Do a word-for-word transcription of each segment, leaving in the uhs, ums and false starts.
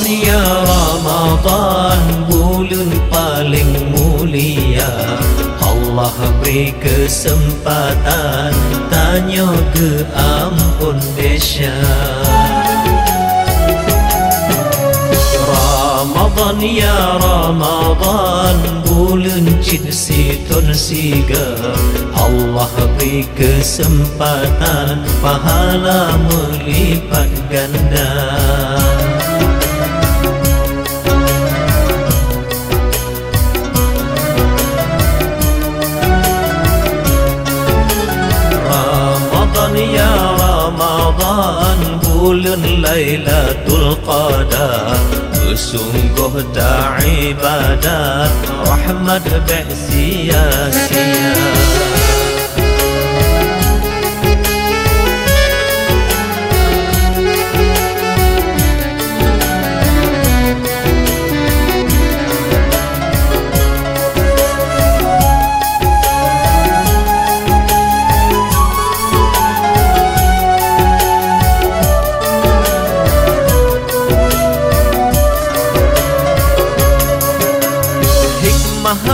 Ramadan ya Ramadan bulan paling mulia. Allah beri kesempatan tanya keampun Desya. Ramadan ya Ramadan bulan cinsitun siga. Allah beri kesempatan pahala melipat ganda. Bulan Lailatul Qadar sungguh dah ibadat rahmat beh sia-sia.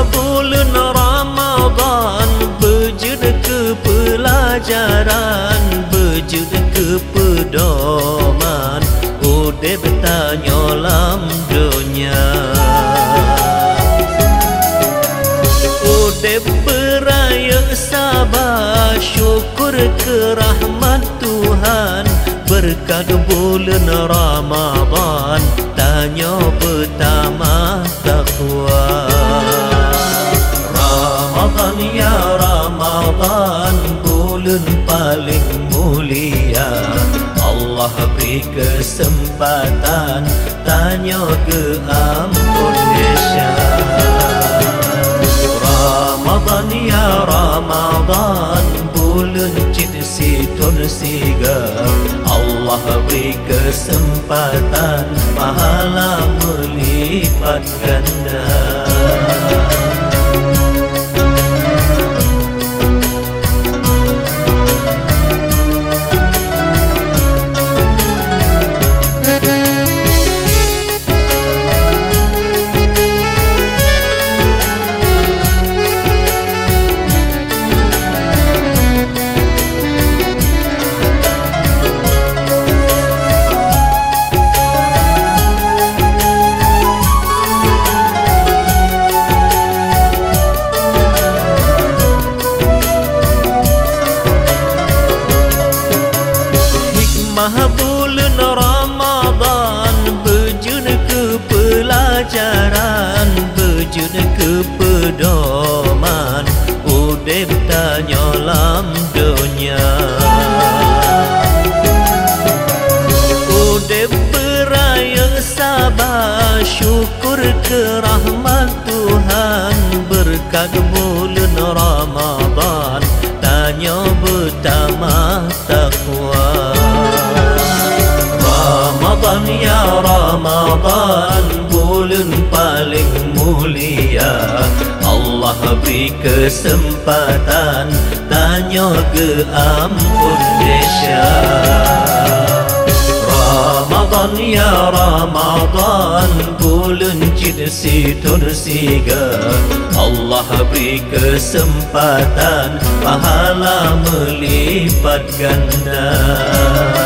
Bulan Ramadan berjudul kepelajaran, berjudul kepedoman, udah bertanya dalam dunia, udah beraya sabar syukur kerahmat Tuhan. Berkat bulan Ramadan tanya pertama takwa. Ya Ramadan bulan paling mulia. Allah beri kesempatan tanya keampun Desya. Ramadan ya Ramadan bulan cinsitun siga. Allah beri kesempatan pahala melipat ganda. Bulan Ramadan berjudul kepelajaran, berjudul kepedoman, udah tanya dalam dunia, udah beraya sabar syukur kerahmat Tuhan. Berkat bulan Ramadan tanya bertambah takwa. Ramadan ya Ramadan bulan paling mulia. Allah beri kesempatan tanya keampun Desya. Ramadan ya Ramadan bulan cinsitun siga. Allah beri kesempatan pahala melipat ganda.